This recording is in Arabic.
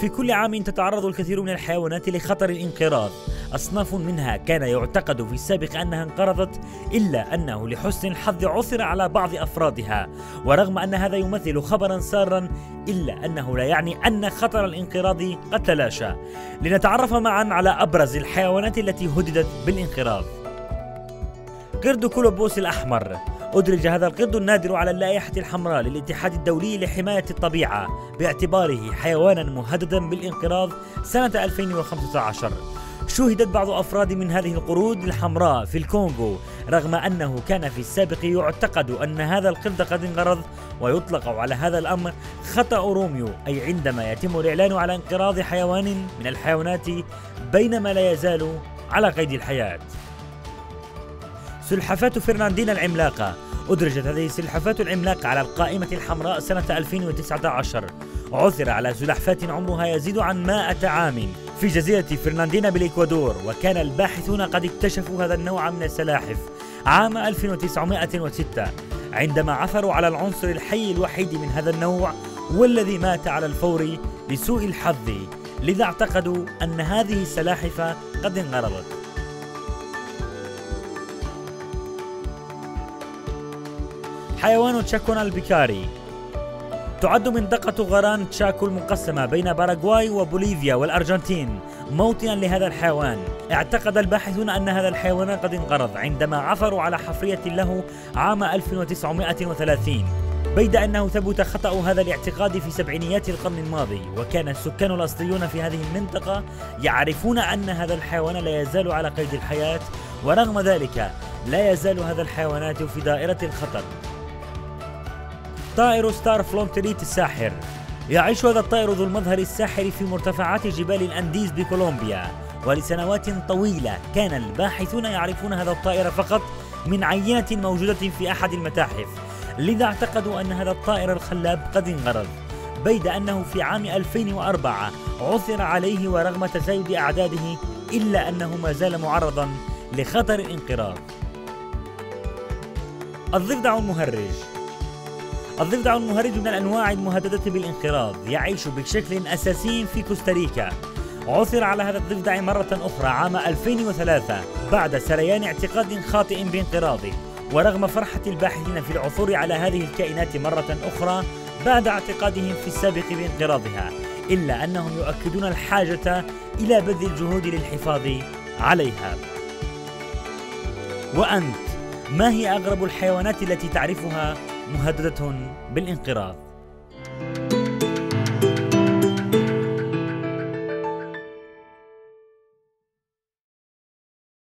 في كل عام تتعرض الكثير من الحيوانات لخطر الانقراض، أصناف منها كان يعتقد في السابق أنها انقرضت، إلا أنه لحسن الحظ عثر على بعض أفرادها، ورغم أن هذا يمثل خبرا سارا إلا أنه لا يعني أن خطر الانقراض قد تلاشى. لنتعرف معا على أبرز الحيوانات التي هددت بالانقراض. قرد كولوبوس الأحمر. أدرج هذا القرد النادر على اللائحة الحمراء للاتحاد الدولي لحماية الطبيعة باعتباره حيوانا مهددا بالانقراض سنة 2015. شوهدت بعض أفراد من هذه القرود الحمراء في الكونغو، رغم أنه كان في السابق يعتقد أن هذا القرد قد انقرض، ويطلق على هذا الأمر خطأ روميو، أي عندما يتم الإعلان على انقراض حيوان من الحيوانات بينما لا يزال على قيد الحياة. سلحفاة فرناندينا العملاقة. أدرجت هذه السلحفاة العملاقة على القائمة الحمراء سنة 2019. عثر على سلحفاة عمرها يزيد عن 100 عام في جزيرة فرناندينا بالإكوادور، وكان الباحثون قد اكتشفوا هذا النوع من السلاحف عام 1906 عندما عثروا على العنصر الحي الوحيد من هذا النوع والذي مات على الفور لسوء الحظ، لذا اعتقدوا أن هذه السلاحف قد انقرضت. حيوان تشاكونا البكاري. تعد منطقة غران تشاكو المقسمة بين باراغواي وبوليفيا والأرجنتين موطنا لهذا الحيوان. اعتقد الباحثون أن هذا الحيوان قد انقرض عندما عثروا على حفرية له عام 1930، بيد أنه ثبت خطأ هذا الاعتقاد في سبعينيات القرن الماضي، وكان السكان الأصليون في هذه المنطقة يعرفون أن هذا الحيوان لا يزال على قيد الحياة، ورغم ذلك لا يزال هذا الحيوانات في دائرة الخطر. طائر ستار فلونتريت الساحر. يعيش هذا الطائر ذو المظهر الساحر في مرتفعات جبال الأنديز بكولومبيا، ولسنوات طويلة كان الباحثون يعرفون هذا الطائر فقط من عينة موجودة في أحد المتاحف، لذا اعتقدوا أن هذا الطائر الخلاب قد انقرض، بيد أنه في عام 2004 عثر عليه، ورغم تزايد أعداده إلا أنه ما زال معرضا لخطر الانقراض. الضفدع المهرج. الضفدع المهرج من الأنواع المهددة بالانقراض، يعيش بشكل أساسي في كوستاريكا. عثر على هذا الضفدع مرة أخرى عام 2003 بعد سريان اعتقاد خاطئ بانقراضه، ورغم فرحة الباحثين في العثور على هذه الكائنات مرة أخرى بعد اعتقادهم في السابق بانقراضها، إلا أنهم يؤكدون الحاجة إلى بذل الجهود للحفاظ عليها. وأنت، ما هي أغرب الحيوانات التي تعرفها مهددة بالانقراض؟